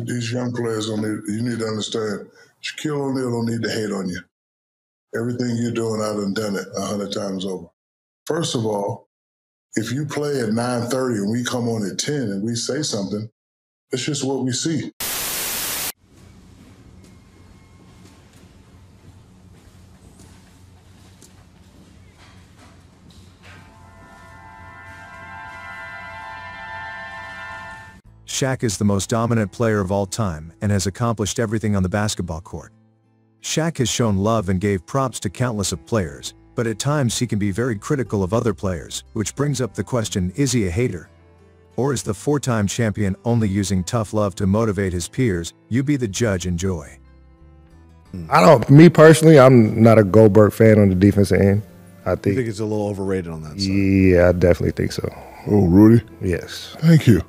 These young players, you need to understand, Shaquille O'Neal don't need to hate on you. Everything you're doing, I done it 100 times over. First of all, if you play at 9:30 and we come on at 10 and we say something, it's just what we see. Shaq is the most dominant player of all time and has accomplished everything on the basketball court. Shaq has shown love and gave props to countless of players, but at times he can be very critical of other players, which brings up the question, is he a hater? Or is the four-time champion only using tough love to motivate his peers? You be the judge and joy. Me personally, I'm not a Gobert fan on the defensive end. I think it's a little overrated on that side. Yeah, I definitely think so. Oh, Rudy? Yes. Thank you.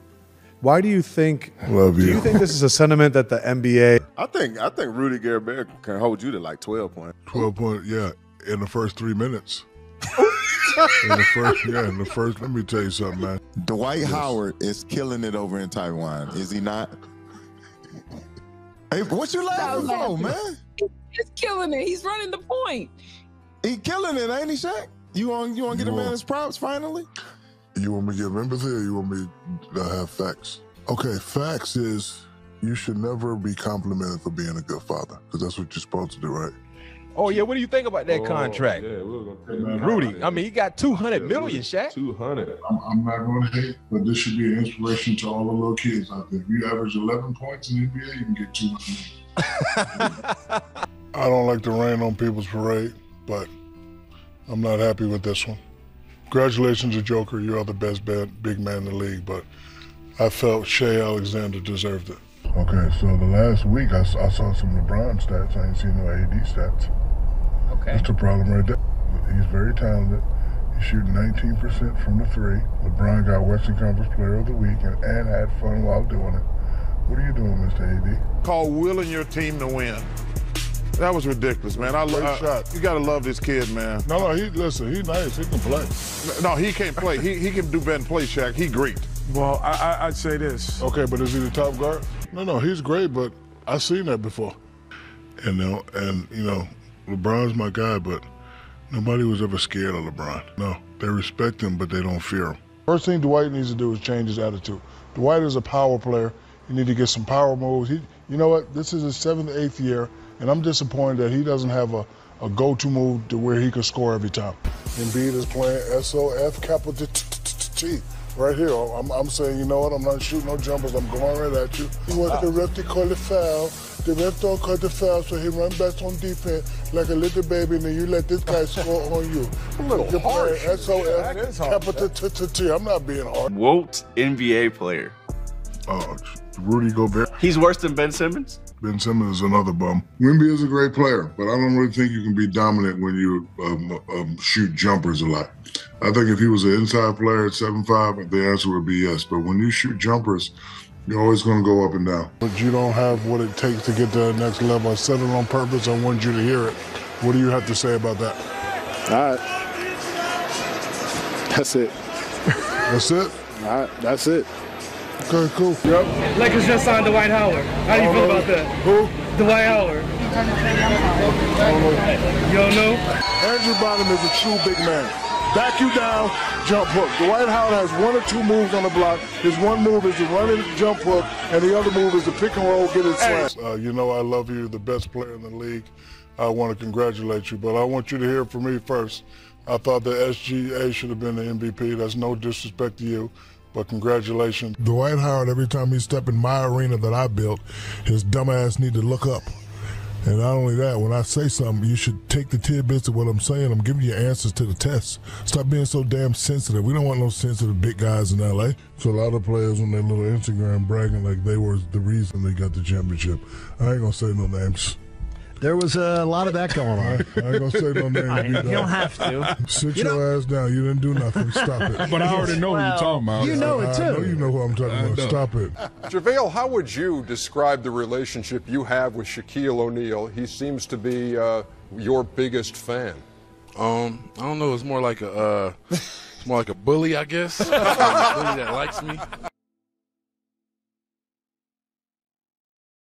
Why do you think? Love you. Do you think this is a sentiment that the NBA? I think Rudy Gobert can hold you to like 12 points. 12 points, yeah, in the first 3 minutes. in the first. Let me tell you something, man. Dwight Howard is killing it over in Taiwan, is he not? Hey, what you laughing for, man? He's killing it. He's running the point. He killing it, ain't he, Shaq? You want to get a man his props finally? You want me to give empathy or you want me to have facts? Okay, facts is you should never be complimented for being a good father, because that's what you're supposed to do, right? Oh, yeah, what do you think about that contract? Yeah, Rudy, I mean, he got 200 million, Shaq. 200. I'm not going to hate, but this should be an inspiration to all the little kids out there. If you average 11 points in the NBA, you can get 200. I don't like to rain on people's parade, but I'm not happy with this one. Congratulations to Joker, you are the best big man in the league, but I felt Shai Alexander deserved it. Okay, so the last week I saw some LeBron stats, I ain't seen no AD stats. Okay. That's the problem right there. He's very talented, he's shooting 19% from the three. LeBron got Western Conference Player of the Week and had fun while doing it. What are you doing, Mr. AD? Call willing your team to win. That was ridiculous, man. You gotta love this kid, man. No, listen, he's nice, he can play. No, he can't play. he can do better than play, Shaq. He great. Well, I'd say this. Okay, but is he the top guard? No, he's great, but I've seen that before. And LeBron's my guy, but nobody was ever scared of LeBron. No, they respect him, but they don't fear him. First thing Dwight needs to do is change his attitude. Dwight is a power player. He needs to get some power moves. You know what, this is his 7th, 8th year, and I'm disappointed that he doesn't have a go-to move to where he can score every time. Embiid is playing SOF capital T right here. I'm saying, you know what, I'm not shooting no jumpers, I'm going right at you. He wants the ref to call the foul. The ref don't call the foul, so he runs back on defense like a little baby, and then you let this guy score on you. A little harsh. SOF capital T. I'm not being hard. Woke NBA player. Rudy Gobert. He's worse than Ben Simmons? Ben Simmons is another bum. Wemby is a great player, but I don't really think you can be dominant when you shoot jumpers a lot. I think if he was an inside player at 7'5", the answer would be yes. But when you shoot jumpers, you're always going to go up and down. But you don't have what it takes to get to the next level. I said it on purpose. I wanted you to hear it. What do you have to say about that? All right. That's it. That's it? All right. That's it. Okay, cool. Yep. Lakers just signed Dwight Howard. How do you feel about that? Who? Dwight Howard. You don't know? Andrew Bogut is a true big man. Back you down, jump hook. Dwight Howard has 1 or 2 moves on the block. His one move is a running jump hook, and the other move is a pick and roll, get it slash. You know I love you, the best player in the league. I want to congratulate you, but I want you to hear from me first. I thought the SGA should have been the MVP. That's no disrespect to you. But congratulations. Dwight Howard, every time he stepped in my arena that I built, his dumb ass need to look up. And not only that, when I say something, you should take the tidbits of what I'm saying. I'm giving you answers to the test. Stop being so damn sensitive. We don't want no sensitive big guys in LA. So a lot of players on their little Instagram bragging like they were the reason they got the championship. I ain't gonna say no names. There was a lot of that going on. I ain't going to say no name. You don't have to. Sit your ass down. You didn't do nothing. Stop it. But I already know what you're talking about. You know it, too. I know you know who I'm talking about. Stop it. JaVale, how would you describe the relationship you have with Shaquille O'Neal? He seems to be your biggest fan. I don't know. It's more like a bully, I guess. A bully that likes me.